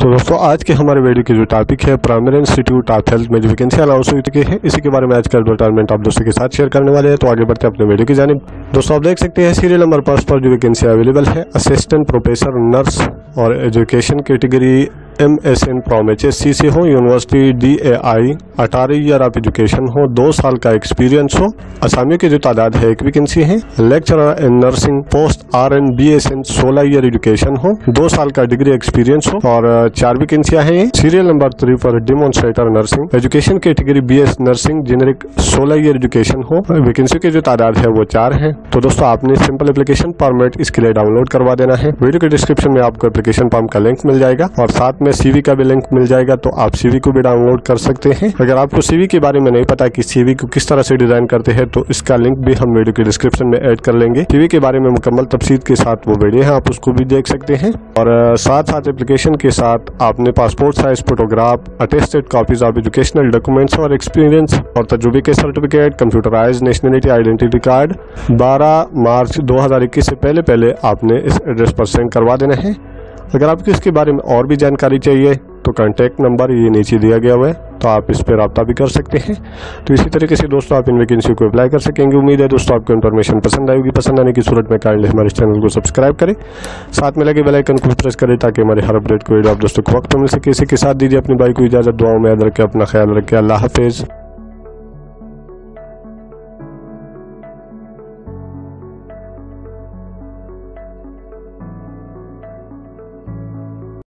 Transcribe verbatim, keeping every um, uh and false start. तो दोस्तों आज के हमारे वीडियो की जो टॉपिक है प्राइमरी इंस्टीट्यूट ऑफ हेल्थ में जो वैकेंसी अनाउंस हुई थी है, इसी के बारे में आज का एडवर्टाइजमेंट आप दोस्तों के साथ शेयर करने वाले हैं। तो आगे बढ़ते हैं अपने वीडियो की जानिब। दोस्तों आप देख सकते हैं सीरियल नंबर पाँच पर जो वैकेंसी अवेलेबल है असिस्टेंट प्रोफेसर नर्स और education category M S N from H S C से हो, यूनिवर्सिटी डी ए आई, अठारह ईयर ऑफ एजुकेशन हो, दो साल का एक्सपीरियंस हो। असामियों की जो तादाद है एक वैकेंसी है। Lecturer in nursing post R N B S N सोलह ईयर एजुकेशन हो, दो साल का डिग्री एक्सपीरियंस हो और चार वैकेंसियां हैं। सीरियल नंबर थ्री पर demonstrator nursing, education category B S nursing, generic सोलह ईयर एजुकेशन हो। वैकेंसी की जो तादाद है वो चार है। तो दोस्तों आपने सिंपल एप्लीकेशन फॉर्मेट इसके लिए डाउनलोड करवा देना है। वीडियो के डिस्क्रिप्शन में आपको एप्लीकेशन फॉर्म का लिंक मिल जाएगा और साथ में सीवी का भी लिंक मिल जाएगा, तो आप सीवी को भी डाउनलोड कर सकते हैं। अगर आपको सीवी के बारे में नहीं पता कि सीवी को किस तरह से डिजाइन करते हैं, तो इसका लिंक भी हम वीडियो के डिस्क्रिप्शन में ऐड कर लेंगे। सीवी के बारे में मुकम्मल तफसील के साथ वो वीडियो है, आप उसको भी देख सकते हैं। और साथ साथ एप्लीकेशन के साथ आपने passport size photograph, attested copies of educational documents और एक्सपीरियंस और तजुर्बे के certificate, computerise nationality identity card बारह मार्च दो हजार इक्कीस से पहले पहले आपने इस एड्रेस पर सेंड करवा देना है। अगर आपको इसके बारे में और भी जानकारी चाहिए तो कॉन्टैक्ट नंबर ये नीचे दिया गया हुआ है, तो आप इस पर रब्ता भी कर सकते हैं। तो इसी तरीके से दोस्तों आप इन वैकेंसी को अप्लाई कर सकेंगे। उम्मीद है दोस्तों आपको इन्फॉर्मेशन पसंद आएगी। पसंद आने की सूरत में काइंडली हमारे चैनल को सब्सक्राइब करें, साथ में लगे बेल आइकन को प्रेस करें, ताकि हमारे हर अपडेट को आप दोस्तों को वक्त पर मिल सके। इसी के साथ दीजिए अपने भाई को इजाजत। दुआओं में याद रखें, अपना ख्याल रखें। अल्लाह हाफिज़।